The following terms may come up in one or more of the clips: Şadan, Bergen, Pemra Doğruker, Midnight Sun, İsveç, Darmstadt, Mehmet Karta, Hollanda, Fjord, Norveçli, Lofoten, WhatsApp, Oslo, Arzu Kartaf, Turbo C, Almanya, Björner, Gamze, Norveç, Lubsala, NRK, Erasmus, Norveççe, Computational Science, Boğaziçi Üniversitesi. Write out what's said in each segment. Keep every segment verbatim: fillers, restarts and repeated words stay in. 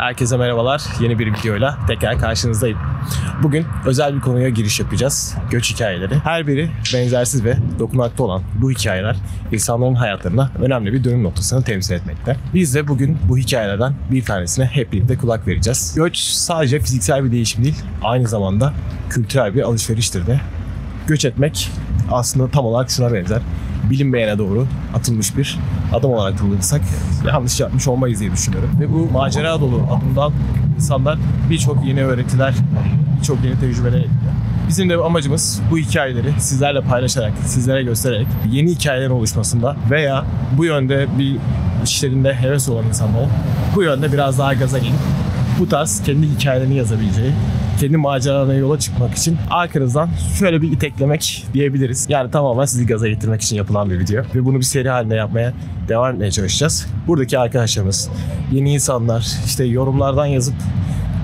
Herkese merhabalar. Yeni bir videoyla tekrar karşınızdayım. Bugün özel bir konuya giriş yapacağız. Göç hikayeleri. Her biri benzersiz ve dokunaklı olan bu hikayeler insanların hayatlarına önemli bir dönüm noktasını temsil etmekte. Biz de bugün bu hikayelerden bir tanesine hep birlikte kulak vereceğiz. Göç sadece fiziksel bir değişim değil, aynı zamanda kültürel bir alışveriştir de. Göç etmek aslında tam olarak şuna benzer. Bilinmeyene doğru atılmış bir adım olarak kullanırsak yanlış yapmış olmayız diye düşünüyorum. Ve bu macera dolu adımdan insanlar birçok yeni öğretiler, birçok yeni tecrübeler ediliyor. Bizim de amacımız bu hikayeleri sizlerle paylaşarak, sizlere göstererek yeni hikayelerin oluşmasında veya bu yönde bir işlerinde heves olan insanların bu yönde biraz daha gaza gelip bu tarz kendi hikayelerini yazabileceği, kendi maceralarına yola çıkmak için arkanızdan şöyle bir iteklemek diyebiliriz. Yani tamamen sizi gaza getirmek için yapılan bir video. Ve bunu bir seri halinde yapmaya devam etmeye çalışacağız. Buradaki arkadaşlarımız, yeni insanlar, işte yorumlardan yazıp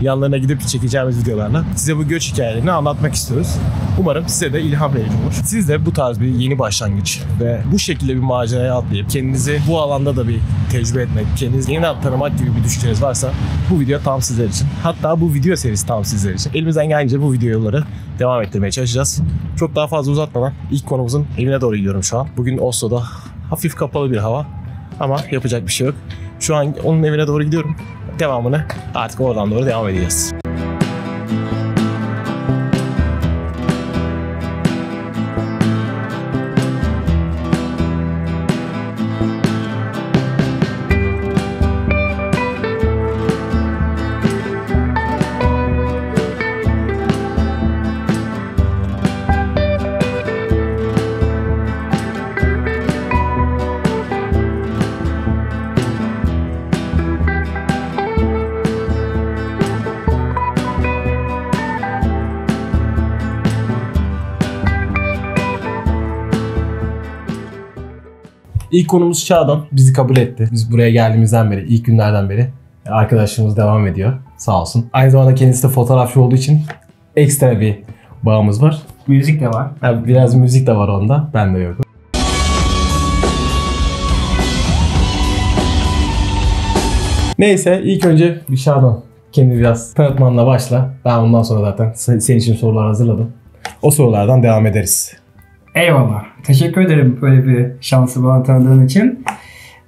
yanlarına gidip çekeceğimiz videolarla size bu göç hikayelerini anlatmak istiyoruz. Umarım size de ilham verici olur. Siz de bu tarz bir yeni başlangıç ve bu şekilde bir maceraya atlayıp kendinizi bu alanda da bir tecrübe etmek, kendinizi yeniden tanımak gibi bir düşünceniz varsa bu video tam sizler için. Hatta bu video serisi tam sizler için. Elimizden gelince bu videoları devam ettirmeye çalışacağız. Çok daha fazla uzatmadan ilk konumuzun evine doğru gidiyorum şu an. Bugün Oslo'da hafif kapalı bir hava ama yapacak bir şey yok. Şu an onun evine doğru gidiyorum. Devamını artık oradan doğru devam edeceğiz. İlk konumuz Şadan bizi kabul etti. Biz buraya geldiğimizden beri, ilk günlerden beri arkadaşlarımız devam ediyor. Sağ olsun. Aynı zamanda kendisi de fotoğrafçı olduğu için ekstra bir bağımız var. Müzik de var. Yani biraz müzik de var onda. Ben de yokum. Neyse ilk önce bir Şadan. Kendini biraz tanıtmanla başla. Ben ondan sonra zaten senin için sorular hazırladım. O sorulardan devam ederiz. Eyvallah. Teşekkür ederim böyle bir şansı bana tanıdığın için.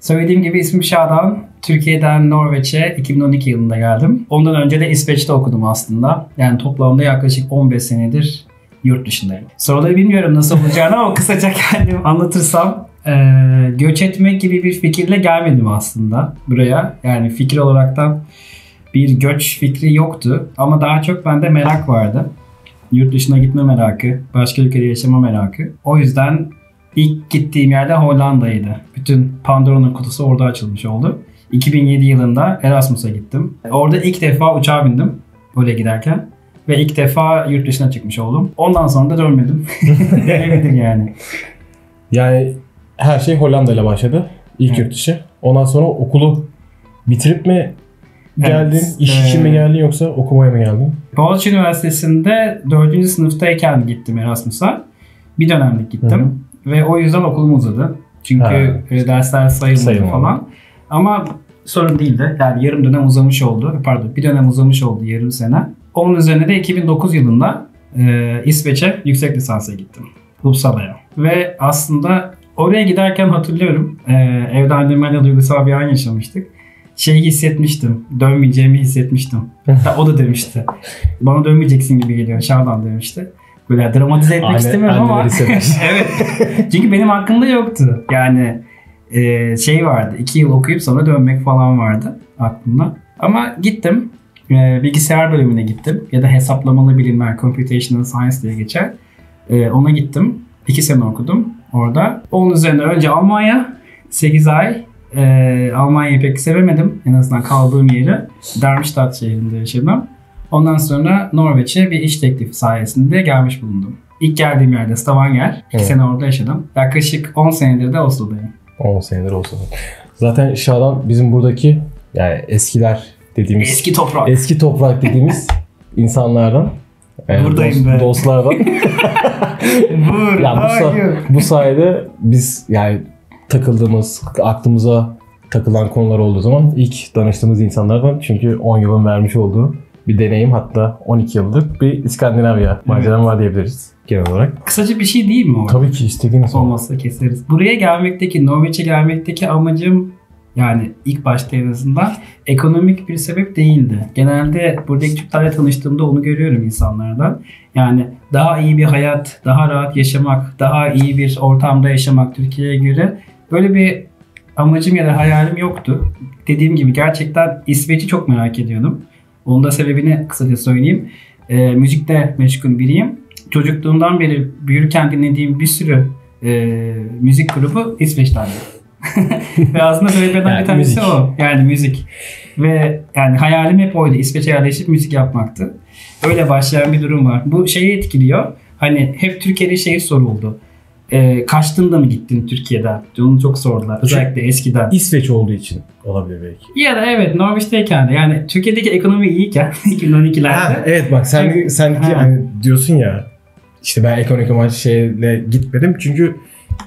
Söylediğim gibi ismim Şadan. Türkiye'den Norveç'e iki bin on iki yılında geldim. Ondan önce de İsveç'te okudum aslında. Yani toplamda yaklaşık on beş senedir yurt dışındayım. Soruları bilmiyorum nasıl olacağını ama kısaca kendim anlatırsam. Ee, göç etmek gibi bir fikirle gelmedim aslında buraya. Yani fikir olaraktan bir göç fikri yoktu. Ama daha çok bende merak vardı. Yurt dışına gitme merakı, başka ülkede yaşama merakı. O yüzden ilk gittiğim yerde Hollanda'ydı. Bütün Pandora'nın kutusu orada açılmış oldu. iki bin yedi yılında Erasmus'a gittim. Orada ilk defa uçağa bindim böyle giderken. Ve ilk defa yurt dışına çıkmış oldum. Ondan sonra da dönmedim. Dönemedim yani. Yani her şey Hollanda'yla başladı. İlk evet. Yurt dışı. Ondan sonra okulu bitirip mi geldin, evet. iş için ee, mi geldin yoksa okumaya mı geldin? Boğaziçi Üniversitesi'nde dördüncü sınıftayken gittim Erasmus'a. Bir dönemlik gittim. Hı-hı. Ve o yüzden okulum uzadı. Çünkü ha. dersler sayılmadı Sayılmadım. falan. Ama sorun değildi. Yani yarım dönem uzamış oldu. Pardon bir dönem uzamış oldu yarım sene. Onun üzerine de iki bin dokuz yılında e, İsveç'e yüksek lisansa gittim. Lubsala'ya. Ve aslında oraya giderken hatırlıyorum. E, evde annemlerle duygusal bir an yaşamıştık. Şeyi hissetmiştim, dönmeyeceğimi hissetmiştim. Hatta o da demişti. Bana dönmeyeceksin gibi geliyor, Şadan demişti. Böyle dramatize etmek Aile, istemiyorum ama. Evet. Çünkü benim aklımda yoktu. Yani e, şey vardı, iki yıl okuyup sonra dönmek falan vardı aklımda. Ama gittim, e, bilgisayar bölümüne gittim. Ya da hesaplamalı bilimler, Computational Science diye geçer. E, ona gittim, iki sene okudum orada. Onun üzerine önce Almanya, sekiz ay. Ee, Almanya'yı pek sevemedim. En azından kaldığım yeri. Darmstadt şehrinde yaşadım. Ondan sonra Norveç'e bir iş teklifi sayesinde gelmiş bulundum. İlk geldiğim yerde Stavanger. iki evet. sene orada yaşadım. Yaklaşık on senedir de Oslo'dayım. on senedir Oslo'da. Zaten Şadan bizim buradaki yani eskiler dediğimiz... Eski toprak. Eski toprak dediğimiz insanlardan. Yani buradayım dost, ben. Dostlardan. Bur, yani bu, bu sayede biz yani takıldığımız, aklımıza takılan konular olduğu zaman ilk danıştığımız insanlardan, çünkü on yılın vermiş olduğu bir deneyim, hatta on iki yıllık bir İskandinavya maceram var diyebiliriz genel olarak. Kısaca bir şey diyeyim mi orada? Tabii ki, istediğiniz olmazsa keseriz. Buraya gelmekteki, Norveç'e gelmekteki amacım, yani ilk başta en azından ekonomik bir sebep değildi. Genelde buradaki çocuklarla tanıştığımda onu görüyorum insanlardan. Yani daha iyi bir hayat, daha rahat yaşamak, daha iyi bir ortamda yaşamak Türkiye'ye göre, böyle bir amacım ya da hayalim yoktu. Dediğim gibi gerçekten İsveç'i çok merak ediyordum. Onun da sebebini kısaca söyleyeyim. E, müzikle meşgul biriyim. Çocukluğumdan beri büyürken dinlediğim bir sürü e, müzik grubu İsveç'ten. Ve aslında sebeplerden yani bir tanesi müzik. O. Yani müzik. Ve yani hayalim hep oydu. İsveç'e yerleşip müzik yapmaktı. Öyle başlayan bir durum var. Bu şeyi etkiliyor. Hani hep Türkiye'de şey soruldu. E, kaçtığında mı gittin Türkiye'den? Onu çok sordular. Özellikle eskiden. İsveç olduğu için olabilir belki. Ya da evet, Norveç'teyken de. Yani Türkiye'deki ekonomi iyiyken iki bin on ikilerde. Ha, evet bak sen, çünkü, sen yani diyorsun ya işte ben ekonomik amaçlı şeyle gitmedim. Çünkü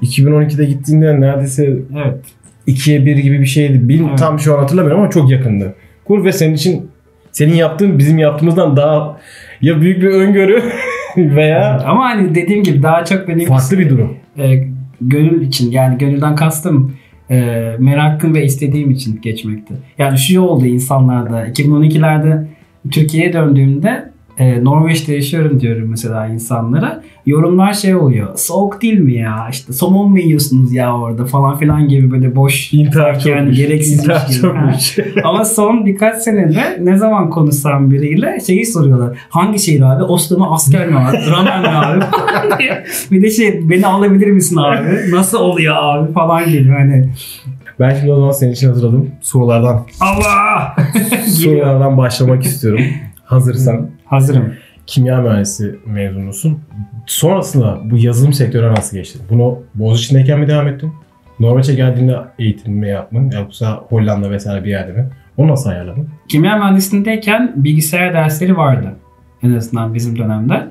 iki bin on ikide gittiğinde neredeyse evet. ikiye bir gibi bir şeydi. Bilmiyorum, evet. Tam şu an hatırlamıyorum ama çok yakındı. Kur ve senin için, senin yaptığın bizim yaptığımızdan daha ya büyük bir öngörü veya ama hani dediğim gibi daha çok benim farklı bir durum. E, gönül için, yani gönülden kastım e, merakım ve istediğim için geçmekti. Yani şu oldu insanlarda, iki bin on ikilerde Türkiye'ye döndüğümde e, Norveç'te yaşıyorum diyorum mesela insanlara. Yorumlar şey oluyor. Soğuk değil mi ya? İşte somon mu yiyorsunuz ya orada falan filan gibi böyle boş intihar, yani gereksizmiş gibi. Ama son birkaç senede ne zaman konuşsam biriyle şeyi soruyorlar. Hangi şehir abi? Oslo mu? Asker mi abi? Dramen mi abi? Bir de şey, beni alabilir misin abi? Nasıl oluyor abi? Falan geliyor hani. Ben şimdi o zaman senin için hazırladım. Sorulardan. Allah! Sorulardan başlamak istiyorum. Hazırsan. Hazırım. Kimya mühendisi mezunusun. Sonrasında bu yazılım sektörüne nasıl geçtin? Bunu Boğaziçi'ndeyken mi devam ettin? Norveç'e geldiğinde eğitim mi yaptın? Yoksa Hollanda vesaire bir yerde mi? Onu nasıl ayarladın? Kimya mühendisliğindeyken bilgisayar dersleri vardı. En azından bizim dönemde.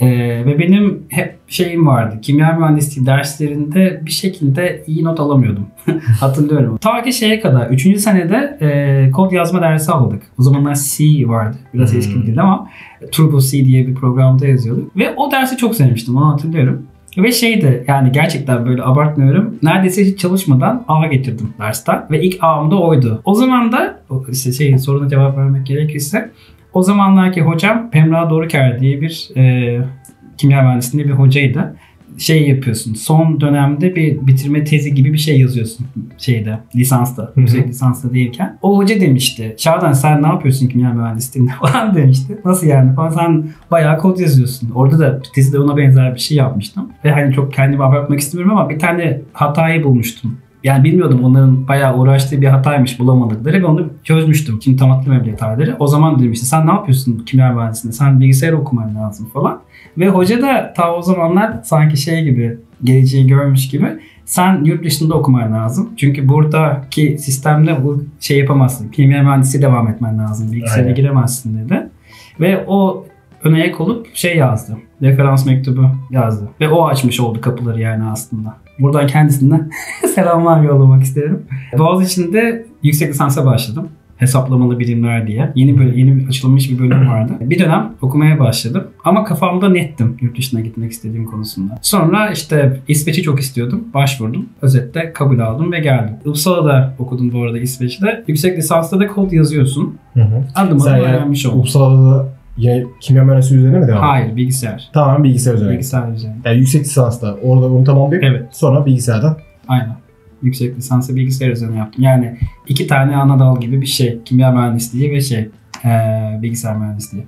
Ee, ve benim hep şeyim vardı. Kimya mühendisliği derslerinde bir şekilde iyi not alamıyordum. Hatırlıyorum. Ta ki şeye kadar. Üçüncü senede e, kod yazma dersi aldık. O zamanlar C vardı. Biraz hmm. eski bir dil ama Turbo C diye bir programda yazıyorduk. Ve o dersi çok sevmiştim. Onu hatırlıyorum. Ve şeydi, yani gerçekten böyle abartmıyorum. Neredeyse hiç çalışmadan A getirdim dersten. Ve ilk A'm da oydu. O zaman da işte şey, soruna cevap vermek gerekirse, o zamanlarki hocam Pemra Doğruker diye bir e, kimya mühendisliğinde bir hocaydı. Şey yapıyorsun, son dönemde bir bitirme tezi gibi bir şey yazıyorsun şeyde, lisansta, yüksek lisansta değilken. O hoca demişti, Şadan sen ne yapıyorsun kimya mühendisliğinde falan demişti. Nasıl yani falan, sen bayağı kod yazıyorsun. Orada da tezi de ona benzer bir şey yapmıştım. Ve hani çok kendimi abartmak istemiyorum ama bir tane hatayı bulmuştum. Yani bilmiyordum, onların bayağı uğraştığı bir hataymış bulamadıkları ve onu çözmüştüm. Şimdi tam hatırlamıyorum detayları. O zaman demişti sen ne yapıyorsun kimya mühendisliğinde? Sen bilgisayar okuman lazım falan. Ve hoca da ta o zamanlar sanki şey gibi, geleceği görmüş gibi, sen yurt dışında okuman lazım. Çünkü buradaki sistemle bu şey yapamazsın. Kimya mühendisliği devam etmen lazım. Bilgisayara giremezsin dedi. Ve o öne ek olup şey yazdı. Referans mektubu yazdı. Ve o açmış oldu kapıları yani aslında. Buradan kendisinden selamlar yollamak isterim. Boğaziçi'nde yüksek lisansa başladım. Hesaplamalı bilimler diye. Yeni böyle yeni açılmış bir bölüm vardı. Bir dönem okumaya başladım. Ama kafamda nettim yurt dışına gitmek istediğim konusunda. Sonra işte İsveç'i çok istiyordum. Başvurdum. Özetle kabul aldım ve geldim. Uppsala'da okudum bu arada İsveç'te. Yüksek lisansta da kod yazıyorsun. Hı hı. Adım adım öğrenmiş oldum. Uppsala'da ya kimya mühendisliği üzerine mi devam? Hayır, bilgisayar. Tamam, bilgisayar üzerine. Bilgisayar üzerine. Yani yüksek lisansta orada onu tamamlayıp evet. Sonra bilgisayardan. Aynen. Yüksek lisansı bilgisayar üzerine yaptım. Yani iki tane ana dal gibi bir şey. Kimya mühendisliği ve şey ee, bilgisayar mühendisliği.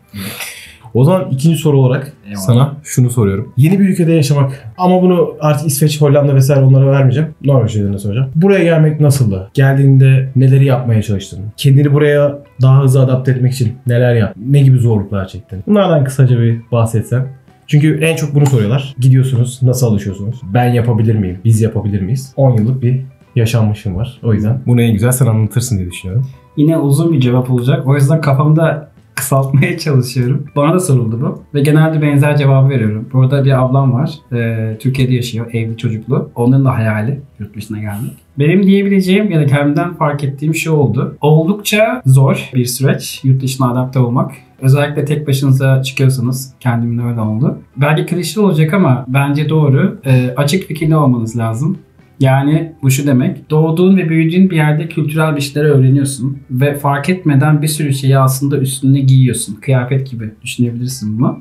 O zaman ikinci soru olarak eyvallah. Sana şunu soruyorum. Yeni bir ülkede yaşamak, ama bunu artık İsveç, Hollanda vesaire onlara vermeyeceğim. Norveç üzerine soracağım. Buraya gelmek nasıldı? Geldiğinde neleri yapmaya çalıştın? Kendini buraya daha hızlı adapte etmek için neler yaptın? Ne gibi zorluklar çektin? Bunlardan kısaca bir bahsetsen. Çünkü en çok bunu soruyorlar. Gidiyorsunuz, nasıl alışıyorsunuz? Ben yapabilir miyim? Biz yapabilir miyiz? on yıllık bir yaşanmışım var. O yüzden bunu en güzel sen anlatırsın diye düşünüyorum. Yine uzun bir cevap olacak. O yüzden kafamda kısaltmaya çalışıyorum. Bana da soruldu bu ve genelde benzer cevabı veriyorum. Burada bir ablam var, ee, Türkiye'de yaşıyor, evli çocuklu. Onların da hayali yurt dışına gelmek. Benim diyebileceğim ya da kendimden fark ettiğim şey oldu. Oldukça zor bir süreç yurt dışına adapte olmak. Özellikle tek başınıza çıkıyorsanız, kendimde öyle oldu. Belki klişe olacak ama bence doğru. Ee, açık fikirli olmanız lazım. Yani bu şu demek, doğduğun ve büyüdüğün bir yerde kültürel bir şeyleri öğreniyorsun ve fark etmeden bir sürü şeyi aslında üstüne giyiyorsun. Kıyafet gibi düşünebilirsin bunu.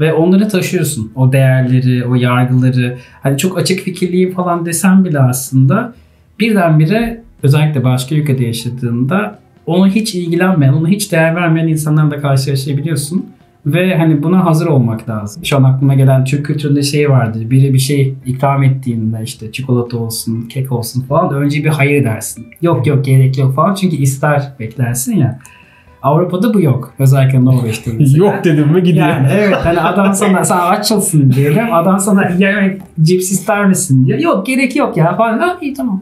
Ve onları taşıyorsun. O değerleri, o yargıları. Hani çok açık fikirliyim falan desem bile aslında birdenbire özellikle başka ülkede yaşadığında onu hiç ilgilenmeyen, onu hiç değer vermeyen insanlarla karşılaşabiliyorsun. Ve hani buna hazır olmak lazım. Şu an aklıma gelen Türk kültüründe şey vardı. Biri bir şey ikram ettiğinde işte çikolata olsun, kek olsun falan önce bir hayır dersin. Yok yok gerek yok falan çünkü ister beklersin ya. Avrupa'da bu yok. Özellikle Norveç'te. Yok dedim mi gidiyor. Yani evet hani adam sana sen aç olsun diyelim. Adam sana yemek cips ister misin diyor. Yok gerek yok ya falan. Ha iyi tamam.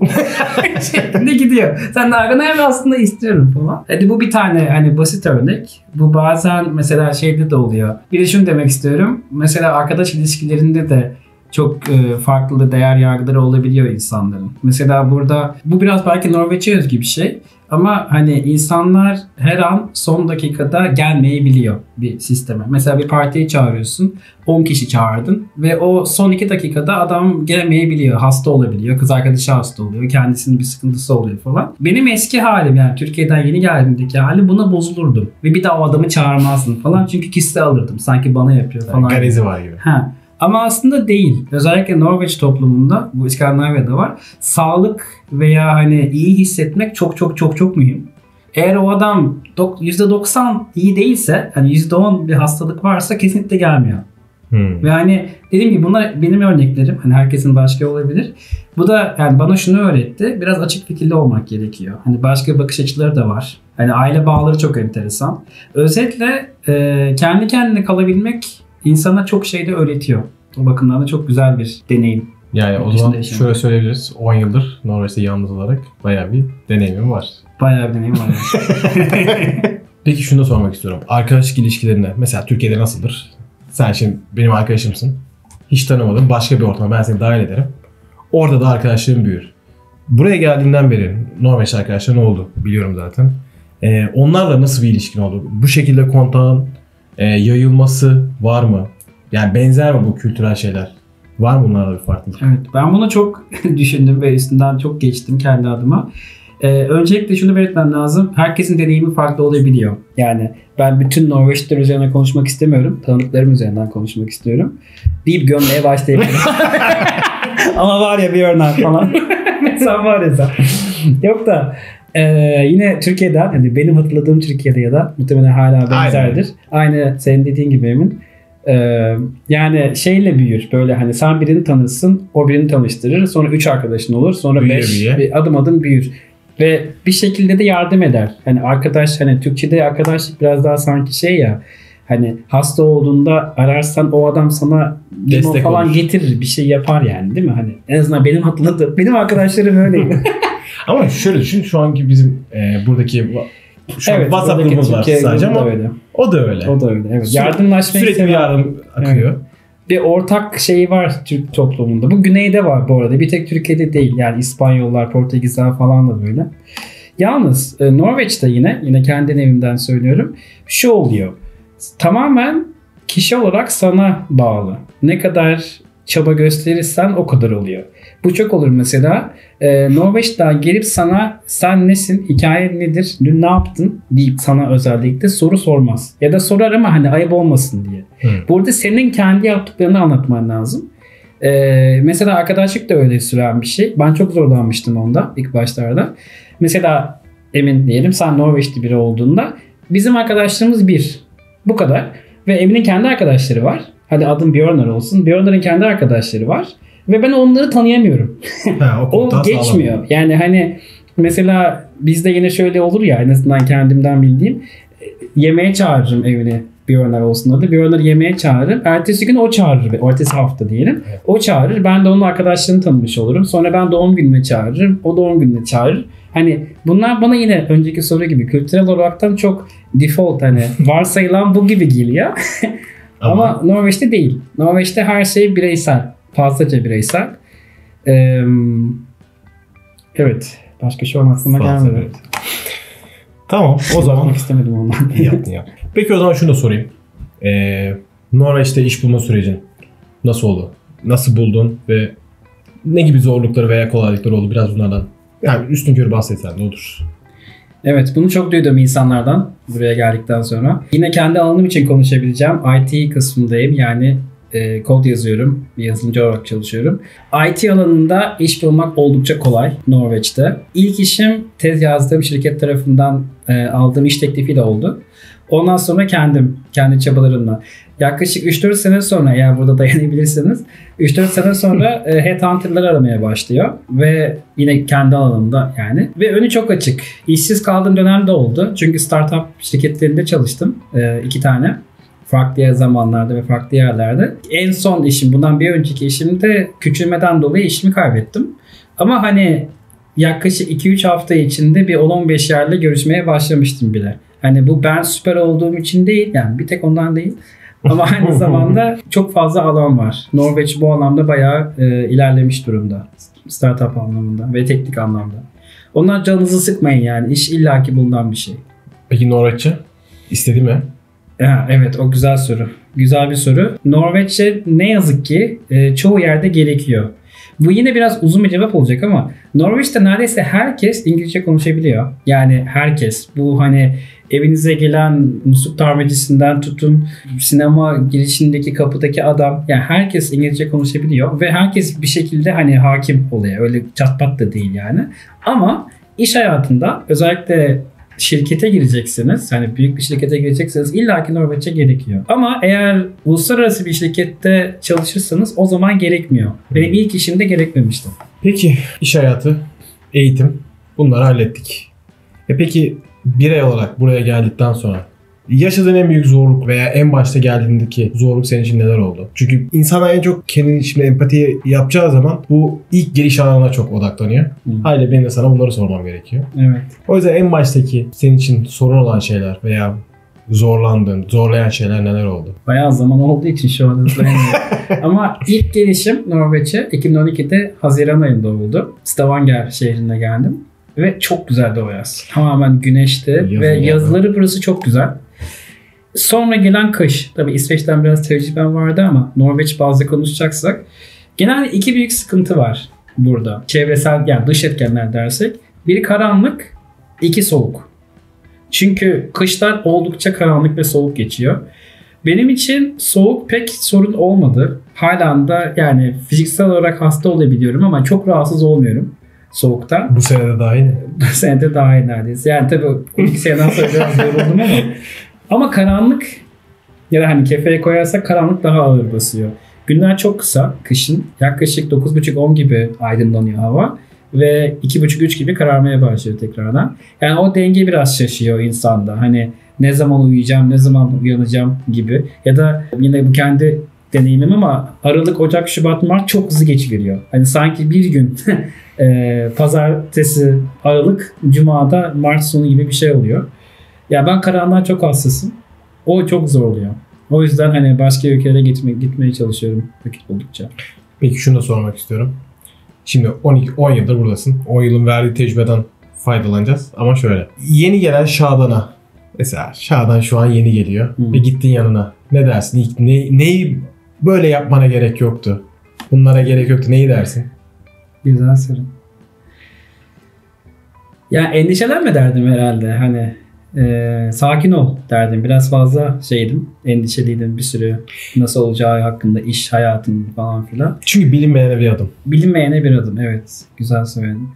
Şeklinde gidiyor. Sen de arkana evet aslında istiyorum falan. Hadi bu bir tane hani basit örnek. Bu bazen mesela şeyde de oluyor. Bir de şunu demek istiyorum. Mesela arkadaş ilişkilerinde de çok farklı değer yargıları olabiliyor insanların. Mesela burada bu biraz belki Norveç'e özgü bir şey. Ama hani insanlar her an son dakikada gelmeyebiliyor bir sisteme. Mesela bir partiye çağırıyorsun, on kişi çağırdın ve o son iki dakikada adam gelmeyebiliyor, hasta olabiliyor, kız arkadaşı hasta oluyor, kendisinin bir sıkıntısı oluyor falan. Benim eski halim yani Türkiye'den yeni geldiğimdeki hali buna bozulurdum ve bir daha o adamı çağırmazdım falan çünkü kişisel alırdım sanki bana yapıyor falan. Yani garezi var gibi. Ha. Ama aslında değil. Özellikle Norveç toplumunda, bu İskandinavya'da var, sağlık veya hani iyi hissetmek çok çok çok çok mühim. Eğer o adam yüzde doksan iyi değilse, hani yüzde on bir hastalık varsa kesinlikle gelmiyor. Hmm. Ve hani dediğim gibi bunlar benim örneklerim. Hani herkesin başka olabilir. Bu da yani bana şunu öğretti. Biraz açık fikirli olmak gerekiyor. Hani başka bakış açıları da var. Hani aile bağları çok enteresan. Özetle e, kendi kendine kalabilmek İnsana çok şey de öğretiyor. O bakımdan da çok güzel bir deneyim. Yani o zaman şöyle söyleyebiliriz. on yıldır Norveç'te yalnız olarak bayağı bir deneyimim var. Bayağı bir deneyim var. Peki şunu da sormak istiyorum. Arkadaşlık ilişkilerinde mesela Türkiye'de nasıldır? Sen şimdi benim arkadaşımsın. Hiç tanımadım. Başka bir ortama ben seni dahil ederim. Orada da arkadaşlığım büyür. Buraya geldiğinden beri Norveç arkadaşların oldu. Biliyorum zaten. Ee, onlarla nasıl bir ilişkin oldu? Bu şekilde kontağın E, yayılması var mı? Yani benzer mi bu kültürel şeyler? Var mı bunlarda bir farklılık? Evet, ben bunu çok düşündüm ve üstünden çok geçtim kendi adıma. Ee, öncelikle şunu belirtmem lazım. Herkesin deneyimi farklı olabiliyor. Yani ben bütün Norveçliler üzerinden konuşmak istemiyorum. Tanıdıklarım üzerinden konuşmak istiyorum. Deyip gömmeye başlayabilirim. Ama var ya Björner falan. Sen var ya sen. Yok da Ee, yine Türkiye'den, hani benim hatırladığım Türkiye'de ya da muhtemelen hala benzerdir. Aynen. Aynı senin dediğin gibi Emin. Ee, yani şeyle büyür. Böyle hani sen birini tanırsın, o birini tanıştırır. Sonra üç arkadaşın olur. Sonra beş. Adım adım büyür. Ve bir şekilde de yardım eder. Hani arkadaş, hani Türkçe'de arkadaşlık biraz daha sanki şey ya. Hani hasta olduğunda ararsan o adam sana destek falan olur, getirir. Bir şey yapar yani, değil mi? Hani en azından benim hatırladığım, benim arkadaşlarım öyleydi. Ama şöyle düşün, şu anki bizim e, buradaki şu evet, WhatsApp grubumuz var sadece ama öyle. o da öyle. O da öyle. Evet. Süre, Yardımlaşmak sürekli bir yardım akıyor. Evet. Bir ortak şey var Türk toplumunda. Bu güneyde var bu arada. Bir tek Türkiye'de değil. Yani İspanyollar, Portekizler falan da böyle. Yalnız e, Norveç'te yine yine kendi evimden söylüyorum. Şu oluyor. Tamamen kişi olarak sana bağlı. Ne kadar çaba gösterirsen o kadar oluyor. Bu çok olur mesela. Ee, Norveç'ten gelip sana sen nesin, hikayen nedir, dün ne yaptın deyip sana özellikle soru sormaz. Ya da sorar ama hani ayıp olmasın diye. Hmm. Burada senin kendi yaptıklarını anlatman lazım. Ee, mesela arkadaşlık da öyle süren bir şey. Ben çok zorlanmıştım onda ilk başlarda. Mesela Emin diyelim sen Norveçli biri olduğunda bizim arkadaşlığımız bir. Bu kadar. Ve Emin'in kendi arkadaşları var. Hadi adım Björner olsun. Björner'in kendi arkadaşları var. Ve ben onları tanıyamıyorum. Ha, o, o geçmiyor. Sağlam. Yani hani mesela bizde yine şöyle olur ya, en azından kendimden bildiğim. Yemeğe çağırırım evine Björner olsun adı. Björner yemeğe çağırırım. Ertesi gün o çağırır. Ertesi hafta diyelim. Evet. O çağırır. Ben de onun arkadaşlarını tanımış olurum. Sonra ben doğum gününe çağırırım. O doğum gününe çağırır. Hani bunlar bana yine önceki soru gibi kültürel olaraktan çok default, hani varsayılan bu gibi geliyor. Ama, Ama Norveç'te değil. Norveç'te her şey bireysel. Fazlaca bireysel. Ee, evet. Başka şey olmasına gelmedi. Evet. Tamam. O zaman istemedim ondan. İyi yaptın ya. Peki o zaman şunu da sorayım. Ee, Norveç'te iş bulma sürecin nasıl oldu? Nasıl buldun ve ne gibi zorlukları veya kolaylıkları oldu? Biraz bunlardan yani üstün körü bahsetsen de olur. Evet, bunu çok duydum insanlardan buraya geldikten sonra. Yine kendi alanım için konuşabileceğim. I T kısmındayım, yani e, kod yazıyorum, yazılımcı olarak çalışıyorum. I T alanında iş bulmak oldukça kolay Norveç'te. İlk işim tez yazdığım şirket tarafından e, aldığım iş teklifiyle oldu. Ondan sonra kendim, kendi çabalarımla. Yaklaşık üç dört sene sonra, eğer burada dayanabilirsiniz, üç dört sene sonra headhunter'lar aramaya başlıyor. Ve yine kendi alanımda yani. Ve önü çok açık. İşsiz kaldığım dönemde oldu. Çünkü startup şirketlerinde çalıştım. E, iki tane. Farklı zamanlarda ve farklı yerlerde. En son işim, bundan bir önceki işimde küçülmeden dolayı işimi kaybettim. Ama hani yaklaşık iki üç hafta içinde bir on on beş yerle görüşmeye başlamıştım bile. Hani bu ben süper olduğum için değil, yani bir tek ondan değil. Ama aynı zamanda çok fazla alan var. Norveç bu anlamda bayağı e, ilerlemiş durumda. Startup anlamında ve teknik anlamda. Onlar canınızı sıkmayın yani. İş illaki bulunan bir şey. Peki Norveççe istedi mi? Ha, evet, o güzel soru. Güzel bir soru. Norveççe ne yazık ki e, çoğu yerde gerekiyor. Bu yine biraz uzun bir cevap olacak ama Norveç'te neredeyse herkes İngilizce konuşabiliyor. Yani herkes. Bu hani evinize gelen musluk tamircisinden tutun sinema girişindeki kapıdaki adam, yani herkes İngilizce konuşabiliyor ve herkes bir şekilde hani hakim oluyor. Öyle çatpat da değil yani. Ama iş hayatında özellikle şirkete gireceksiniz, hani büyük bir şirkete girecekseniz illaki Norveççe gerekiyor. Ama eğer uluslararası bir şirkette çalışırsanız o zaman gerekmiyor. Benim ilk işimde gerekmemişti. Peki iş hayatı, eğitim, bunları hallettik. E peki birey olarak buraya geldikten sonra yaşadığın en büyük zorluk veya en başta geldiğindeki zorluk senin için neler oldu? Çünkü insana en çok kendini şimdi empati yapacağı zaman bu ilk geliş alanına çok odaklanıyor. Hmm. Hayır, benim de sana bunları sormam gerekiyor. Evet. O yüzden en baştaki senin için sorun olan şeyler veya zorlandığın, zorlayan şeyler neler oldu? Bayağı zaman olduğu için şu an izleyemiyorum. Ama ilk gelişim Norveç'e iki bin on iki'de Haziran ayında oldu. Stavanger şehrine geldim. Ve çok güzeldi o yaz. Tamamen güneşti. Yazın ve yani. Yazları burası çok güzel. Sonra gelen kış. Tabii İsveç'ten biraz tecrübem vardı ama Norveç bazı konuşacaksak. Genelde iki büyük sıkıntı var burada. Çevresel, yani dış etkenler dersek. Biri karanlık, iki soğuk. Çünkü kışlar oldukça karanlık ve soğuk geçiyor. Benim için soğuk pek sorun olmadı. Halen de yani fiziksel olarak hasta olabiliyorum ama çok rahatsız olmuyorum. Soğukta. Bu sene de dahil. Bu sene de dahil neredeyse. Yani tabii iki seneden sonra biraz yoruldum ama. Ama karanlık, ya da hani kefeye koyarsak karanlık daha ağır basıyor. Günler çok kısa kışın. Yaklaşık dokuz buçuk on gibi aydınlanıyor hava. Ve iki buçuk üç gibi kararmaya başlıyor tekrardan. Yani o denge biraz şaşıyor insanda. Hani ne zaman uyuyacağım, ne zaman uyanacağım gibi. Ya da yine bu kendi deneyimim ama Aralık, Ocak, Şubat, Mart çok hızlı geçiveriyor. Hani sanki bir gün e, pazartesi Aralık, Cuma'da Mart sonu gibi bir şey oluyor. Ya ben karanlığa çok hassasım. O çok zor oluyor. O yüzden hani başka ülkelere gitmek, gitmeye çalışıyorum vakit buldukça. Peki şunu da sormak istiyorum. Şimdi on iki on yıldır buradasın. on yılın verdiği tecrübeden faydalanacağız. Ama şöyle. Yeni gelen Şadan'a. Mesela Şadan şu an yeni geliyor. Hmm. Ve gittin yanına. Ne dersin? İlk, ne, neyi böyle yapmana gerek yoktu? Bunlara gerek yoktu. Neyi dersin? Güzel soru. Ya endişelenme derdim herhalde. Hani Ee, sakin ol derdim. Biraz fazla şeydim. Endişeliydim bir sürü. Nasıl olacağı hakkında, iş hayatım falan filan. Çünkü bilinmeyene bir adım. Bilinmeyene bir adım. Evet. Güzel söyledin.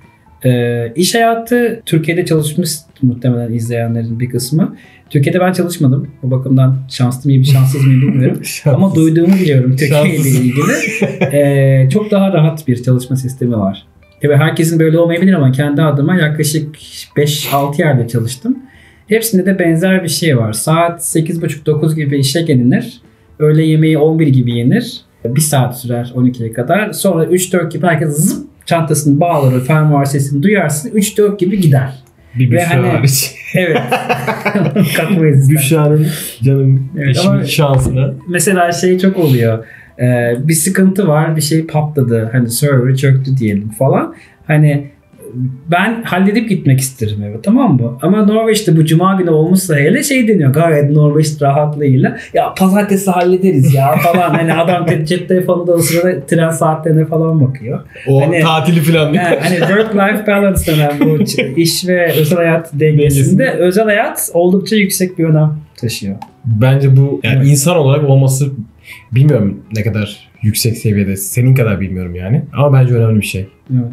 Ee, iş hayatı Türkiye'de çalışmış muhtemelen izleyenlerin bir kısmı. Türkiye'de ben çalışmadım. O bakımdan şanslı mıyım, şanssız mıyım bilmiyorum. Ama duyduğumu biliyorum Türkiye ile ilgili. Ee, çok daha rahat bir çalışma sistemi var. Tabii herkesin böyle olmayabilir ama kendi adıma yaklaşık beş altı yerde çalıştım. Hepsinde de benzer bir şey var. Saat sekiz buçuk dokuz gibi işe gelinir. Öğle yemeği on bir gibi yenir. bir saat sürer on ikiye kadar. Sonra üç dört gibi herkes zıp çantasını bağlar, fermuar sesini duyarsın, üç dört gibi gider. Bir Büşra hani, hariç. Evet. Büşra'nın canım evet, eşimin şansına. Mesela şey çok oluyor. Ee, bir sıkıntı var, bir şey patladı. Hani server çöktü diyelim falan. Hani ben halledip gitmek isterim eve, tamam mı? Ama Norveç'te bu cuma günü olmuşsa hele şey deniyor gayet Norveç rahatlığıyla. Ya pazartesi hallederiz ya falan. Hani adam cep telefonunda o sırada tren saatlerine falan bakıyor. O hani, tatili falan. Yani, hani work-life balance denen bu iş ve özel hayat dengesinde özel hayat oldukça yüksek bir önem taşıyor. Bence bu yani evet. insan olarak olması bilmiyorum ne kadar yüksek seviyede. Senin kadar bilmiyorum yani. Ama bence önemli bir şey. Evet.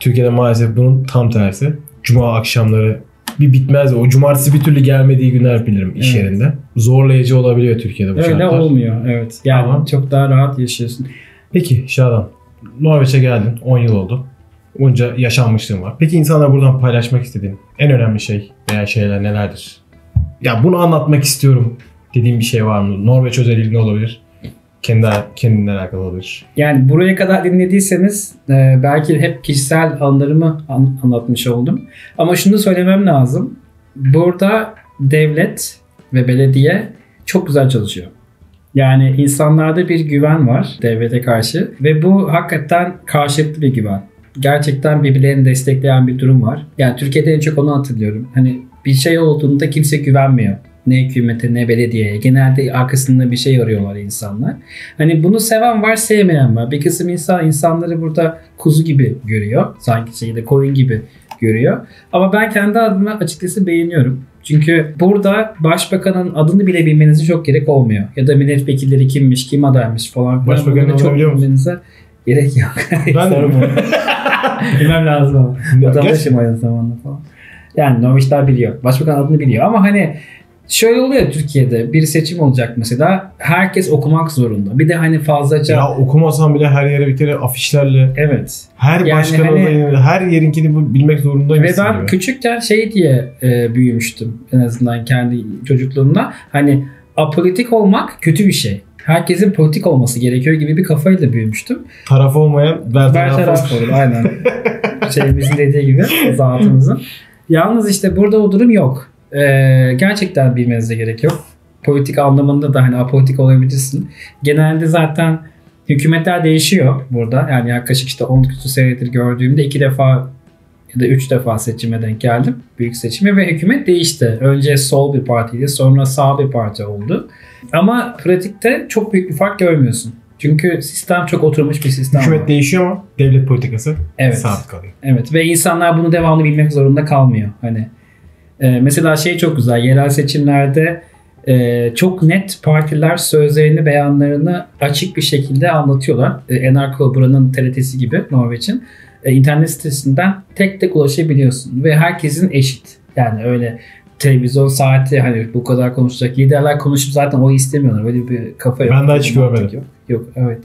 Türkiye'de maalesef bunun tam tersi. Cuma akşamları bir bitmez. O cumartesi bir türlü gelmediği günler bilirim iş evet. yerinde. Zorlayıcı olabiliyor Türkiye'de bu öyle şartlar. Öyle olmuyor evet. Yani ama çok daha rahat yaşıyorsun. Peki Şadan, Norveç'e geldin. on yıl oldu. Onca yaşanmışlığın var. Peki insanlar buradan paylaşmak istediğin en önemli şey veya şeyler nelerdir? Ya bunu anlatmak istiyorum dediğin bir şey var mı? Norveç özelliğinde olabilir. Kendi, kendinden alakalı olabilir. Yani buraya kadar dinlediyseniz e, belki hep kişisel anlarımı an, anlatmış oldum. Ama şunu söylemem lazım. Burada devlet ve belediye çok güzel çalışıyor. Yani insanlarda bir güven var devlete karşı. Ve bu hakikaten karşılıklı bir güven. Gerçekten birbirlerini destekleyen bir durum var. Yani Türkiye'de en çok onu hatırlıyorum. Hani bir şey olduğunda kimse güvenmiyor. Ne hükümete ne belediyeye. Genelde arkasında bir şey arıyorlar insanlar. Hani bunu seven var, sevmeyen var. Bir kısım insan insanları burada kuzu gibi görüyor. Sanki şeyde koyun gibi görüyor. Ama ben kendi adıma açıkçası beğeniyorum. Çünkü burada başbakanın adını bile bilmenize çok gerek olmuyor. Ya da milletvekilleri kimmiş, kim adaymış falan. Başbakanın çok bilmenize gerek yok. Ben de mi? Bilmem lazım ama. Vatandaşım aynı zamanda falan. Yani Norveçler biliyor. Başbakan adını biliyor ama hani şöyle oluyor Türkiye'de bir seçim olacak mesela herkes okumak zorunda. Bir de hani fazlaca... Ya okumasan bile her yere bir kere afişlerle... Evet. Her yani başkan hani... adayını, her yerinkini bilmek zorundayım. Ve ben gibi. Küçükken şey diye e, büyümüştüm en azından kendi çocukluğumda. Hani apolitik olmak kötü bir şey. Herkesin politik olması gerekiyor gibi bir kafayla büyümüştüm. Taraf olmayan bertaraf olur. Aynen. Şeyimizin dediği gibi zatımızın. Yalnız işte burada o durum yok. Ee, gerçekten bilmenize gerek yok. Politik anlamında da hani apolitik olabilirsin. Genelde zaten hükümetler değişiyor burada. Yani yaklaşık işte on küsur senedir gördüğümde iki defa ya da üç defa seçime denk geldim. Büyük seçime ve hükümet değişti. Önce sol bir partiydi, sonra sağ bir parti oldu. Ama pratikte çok büyük bir fark görmüyorsun. Çünkü sistem çok oturmuş bir sistem. Hükümet var. Değişiyor ama devlet politikası evet. sabit kalıyor. Evet ve insanlar bunu devamlı bilmek zorunda kalmıyor. Hani Ee, mesela şey çok güzel, yerel seçimlerde e, çok net partiler sözlerini, beyanlarını açık bir şekilde anlatıyorlar. E, N R K buranın T R T'si gibi Norveç'in. E, internet sitesinden tek tek ulaşabiliyorsun ve herkesin eşit. Yani öyle televizyon saati hani bu kadar konuşacak, liderler konuşup zaten o istemiyorlar. Böyle bir kafa yok. Ben de açık görmedim. Yok, evet.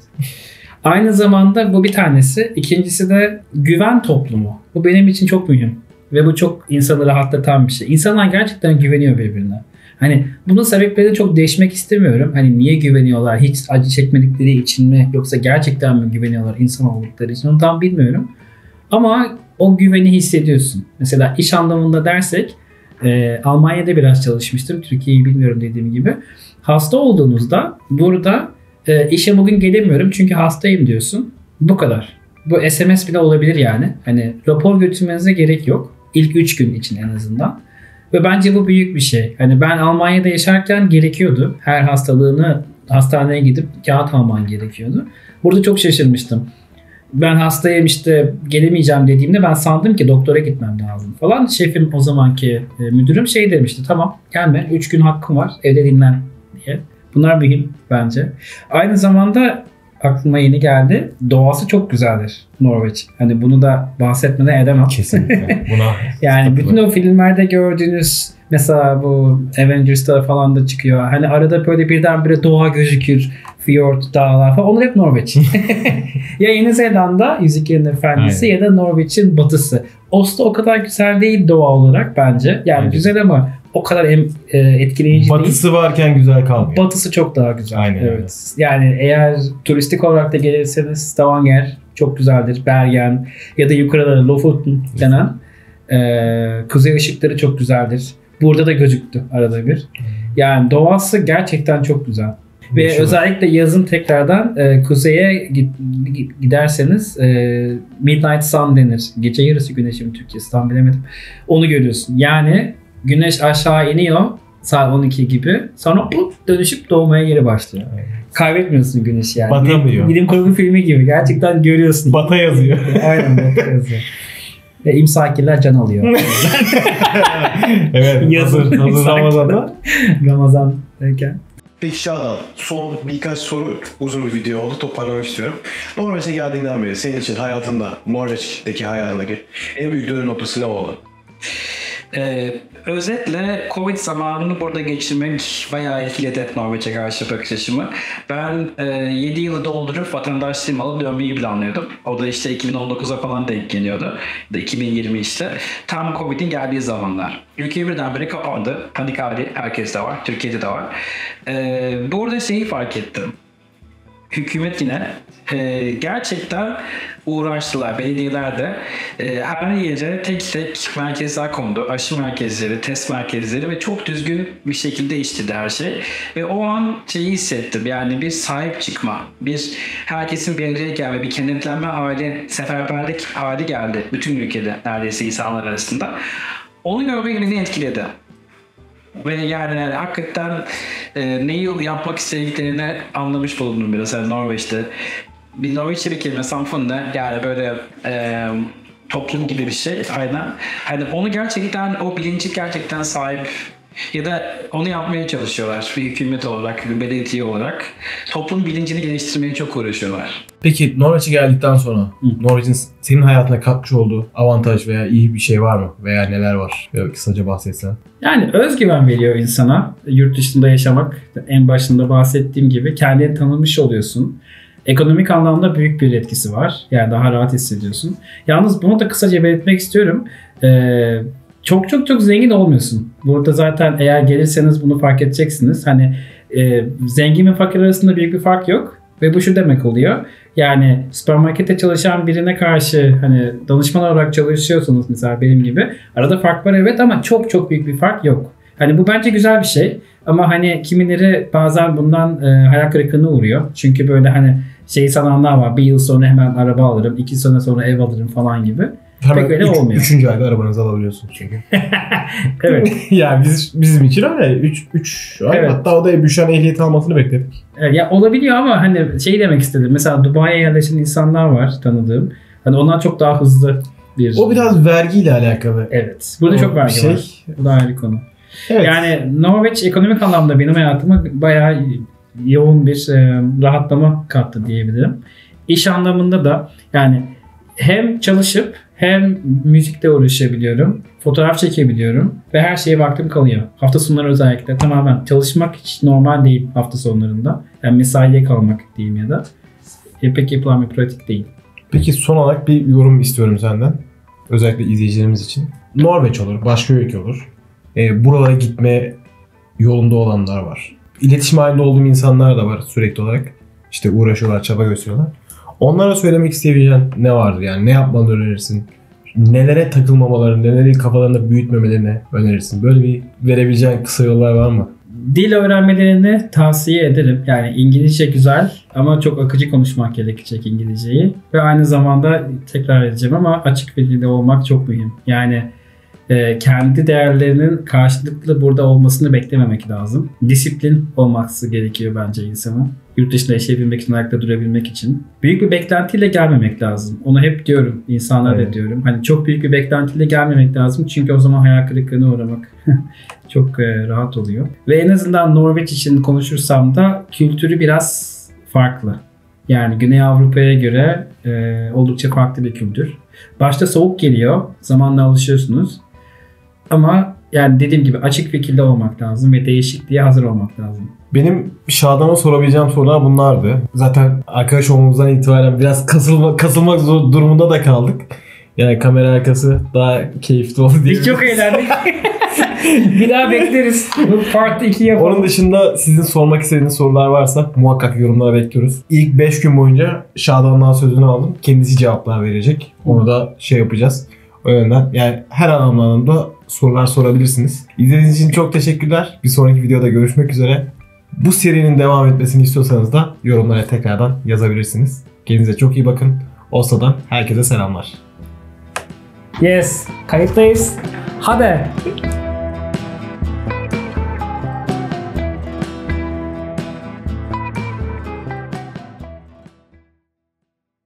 Aynı zamanda bu bir tanesi. İkincisi de güven toplumu. Bu benim için çok mühim. Ve bu çok insanı rahatlatan bir şey. İnsanlar gerçekten güveniyor birbirine. Hani bunun sebepleri çok değişmek istemiyorum. Hani niye güveniyorlar? Hiç acı çekmedikleri için mi? Yoksa gerçekten mi güveniyorlar insan oldukları için? Onu tam bilmiyorum. Ama o güveni hissediyorsun. Mesela iş anlamında dersek e, Almanya'da biraz çalışmıştım. Türkiye'yi bilmiyorum dediğim gibi. Hasta olduğunuzda burada e, işe bugün gelemiyorum çünkü hastayım diyorsun. Bu kadar. Bu S M S bile olabilir yani. Hani rapor götürmenize gerek yok. İlk üç gün için en azından. Ve bence bu büyük bir şey. Hani ben Almanya'da yaşarken gerekiyordu. Her hastalığını hastaneye gidip kağıt alman gerekiyordu. Burada çok şaşırmıştım. Ben hastayım işte gelemeyeceğim dediğimde ben sandım ki doktora gitmem lazım falan. Şefim o zamanki müdürüm şey demişti. Tamam gelme üç gün hakkım var evde dinlen diye. Bunlar mühim bence. Aynı zamanda aklıma yeni geldi. Doğası çok güzeldir Norveç. Hani bunu da bahsetmeden edemem. Kesinlikle. Buna yani bütün o filmlerde gördüğünüz mesela bu Avengers'ta falan da çıkıyor. Hani arada böyle birdenbire doğa gözükür. Fjord, dağlar falan. Onlar hep Norveç. Ya Yeni Zelanda Yüzüklerin Efendisi aynen. ya da Norveç'in batısı. Oslo o kadar güzel değil doğa olarak bence. Yani aynen. güzel ama o kadar em, e, etkileyici batısı değil. Batısı varken güzel kalmıyor. Batısı çok daha güzel. Aynen. Evet. Yani eğer turistik olarak da gelirseniz Stavanger çok güzeldir. Bergen ya da yukarıda Lofoten denen e, kuzey ışıkları çok güzeldir. Burada da gözüktü arada bir. Yani doğası gerçekten çok güzel. Ve Yaşalım. Özellikle yazın tekrardan e, kuzeye git, giderseniz e, Midnight Sun denir. Gece yarısı güneşi mi Türkçesi tam bilemedim. Onu görüyorsun. Yani güneş aşağı iniyor saat on iki gibi. Sonra dönüşüp doğmaya geri başlıyor. Evet. Kaybetmiyorsun güneşi yani. Batamıyor. Bilim kurgu filmi gibi. Gerçekten görüyorsun. Bata yazıyor. Aynen bata yazıyor. Ve imsakiler can alıyor. Evet. Yazın. Hazır Ramazan'da. Ramazan derken. Peki Şadan, son birkaç soru, uzun bir video oldu, toparlamak istiyorum. Norveç'e geldiğinden beri senin için hayatında, Norveç'teki hayatındaki en büyük dönüm noktası ne oldu? Ee, özetle Covid zamanını burada geçirmek bayağı etkiledi Norveç'e karşı bakış açımı. Ben e, yedi yılı doldurup vatandaşlığımı alıp dönmeyi planlıyordum. O da işte iki bin on dokuza falan denk geliyordu. iki bin yirmi işte. Tam Covid'in geldiği zamanlar. Ülke birdenbire kapandı. Panik hali herkeste var. Türkiye'de de var. E, burada şeyi fark ettim. Hükümet yine e, gerçekten uğraştılar. Belediyeler de e, her yere tek tek merkezler kondu. Aşı merkezleri, test merkezleri ve çok düzgün bir şekilde işledi her şey. Ve o an şeyi hissettim. Yani bir sahip çıkma, bir herkesin bir araya gelme, bir kenetlenme hali, seferberlik hali geldi. Bütün ülkede neredeyse insanlar arasında. Onu görmek beni etkiledi. Ve yani, yani hakikaten e, neyi yapmak istediklerini anlamış bulundum biraz. Yani Norveç'te bir Norveççe bir kelime samfunne yani böyle e, toplum gibi bir şey aynen. Hani onu gerçekten o bilinci gerçekten sahip ya da onu yapmaya çalışıyorlar bir hükümet olarak, bir belediye olarak toplum bilincini geliştirmeye çok uğraşıyorlar. Peki Norveç'e geldikten sonra Norveç'in senin hayatına katmış olduğu avantaj veya iyi bir şey var mı? Veya neler var? Böyle kısaca bahsetsen. Yani özgüven veriyor insana. Yurt dışında yaşamak, en başında bahsettiğim gibi kendini tanımış oluyorsun. Ekonomik anlamda büyük bir etkisi var. Yani daha rahat hissediyorsun. Yalnız bunu da kısaca belirtmek istiyorum. Ee, Çok çok çok zengin olmuyorsun. Burada zaten eğer gelirseniz bunu fark edeceksiniz. Hani e, zengin ve fakir arasında büyük bir fark yok. Ve bu şu demek oluyor. Yani süpermarkette çalışan birine karşı hani danışman olarak çalışıyorsunuz mesela benim gibi. Arada fark var evet ama çok çok büyük bir fark yok. Hani bu bence güzel bir şey. Ama hani kimileri bazen bundan e, hayal kırıklığına uğruyor. Çünkü böyle hani şey sananlar var. Bir yıl sonra hemen araba alırım. iki sene sonra ev alırım falan gibi. Hemen pek öyle üç, olmuyor. Üçüncü ayda arabanızı alabiliyorsunuz çünkü. Evet. Yani biz, bizim için öyle. Üç, üç ay. Evet. Hatta o da Büşra'nın ehliyeti almasını bekledik. Evet, ya olabiliyor ama hani şey demek istedim. Mesela Dubai'ye yerleşen insanlar var tanıdığım. Hani onlar çok daha hızlı bir... O biraz vergiyle alakalı. Evet. Burada o çok vergi şey... var. Bu da ayrı konu. Evet. Yani Norveç ekonomik anlamda benim hayatıma bayağı yoğun bir e, rahatlama kattı diyebilirim. İş anlamında da yani hem çalışıp hem müzikle uğraşabiliyorum, fotoğraf çekebiliyorum ve her şeye vaktim kalıyor. Hafta sonları özellikle tamamen çalışmak hiç normal değil hafta sonlarında. Yani mesaiye kalmak diyeyim ya da. E pek yapılan bir pratik değil. Peki son olarak bir yorum istiyorum senden. Özellikle izleyicilerimiz için. Norveç olur, başka ülke olur. E, buralara gitme yolunda olanlar var. İletişim halinde olduğum insanlar da var sürekli olarak. İşte uğraşıyorlar, çaba gösteriyorlar. Onlara söylemek isteyeceğin ne vardır? Yani ne yapmanı önerirsin? Nelere takılmamalarını, neleri kafalarında büyütmemelerini önerirsin? Böyle bir verebileceğin kısa yollar var mı? Dil öğrenmelerini tavsiye ederim. Yani İngilizce güzel ama çok akıcı konuşmak gerekecek İngilizceyi. Ve aynı zamanda tekrar edeceğim ama açık bir dilde olmak çok mühim. Yani e, kendi değerlerinin karşılıklı burada olmasını beklememek lazım. Disiplin olması gerekiyor bence insanın. Yurt dışında yaşayabilmek için, ayakta durabilmek için. Büyük bir beklentiyle gelmemek lazım. Onu hep diyorum, insanlara evet. da diyorum. Hani çok büyük bir beklentiyle gelmemek lazım. Çünkü o zaman hayal kırıklığına uğramak çok rahat oluyor. Ve en azından Norveç için konuşursam da kültürü biraz farklı. Yani Güney Avrupa'ya göre e, oldukça farklı bir kültür. Başta soğuk geliyor, zamanla alışıyorsunuz. Ama yani dediğim gibi açık fikirli olmak lazım ve değişikliğe hazır olmak lazım. Benim Şadan'a sorabileceğim sorular bunlardı. Zaten arkadaş olmamızdan itibaren biraz kasılma, kasılmak durumunda da kaldık. Yani kamera arkası daha keyifli oldu diye. Biz çok eğlendik. Bir daha bekleriz. Part iki yapalım. Onun dışında sizin sormak istediğiniz sorular varsa muhakkak yorumlara bekliyoruz. İlk beş gün boyunca Şadan'dan sözünü aldım. Kendisi cevaplar verecek. Onu da şey yapacağız. O yönden yani her anlamda sorular sorabilirsiniz. İzlediğiniz için çok teşekkürler. Bir sonraki videoda görüşmek üzere. Bu serinin devam etmesini istiyorsanız da yorumlara tekrardan yazabilirsiniz. Kendinize çok iyi bakın. Oslo'dan herkese selamlar. Yes, kayıttayız. Hadi.